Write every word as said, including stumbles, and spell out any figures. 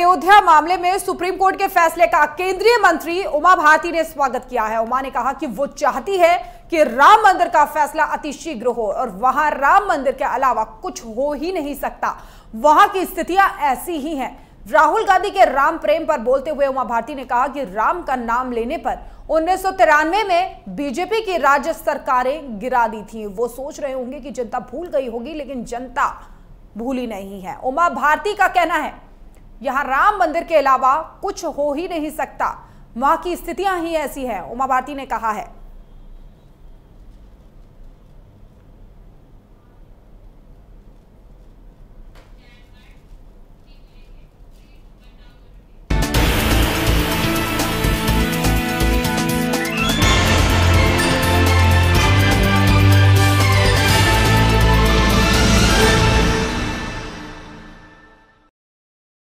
अयोध्या मामले में supreme court के फैसले का केंद्रीय मंत्री उमा भारती ने स्वागत किया है। उमा ने कहा कि वो चाहती है कि राम मंदिर का फैसला अति शीघ्र हो और वहां राम मंदिर के अलावा कुछ हो ही नहीं सकता। वहां की स्थितियां ऐसी ही हैं। राहुल गांधी के राम प्रेम पर बोलते हुए उमा भारती ने कहा कि राम का नाम लेने पर उन्नीस सौ तिरानवे में बीजेपी की राज्य सरकारें गिरा दी थी। वो सोच रहे होंगे कि जनता भूल गई होगी, लेकिन जनता भूली नहीं है। उमा भारती का कहना है यहाँ राम मंदिर के अलावा कुछ हो ही नहीं सकता, वहां की स्थितियां ही ऐसी हैं। उमा भारती ने कहा है।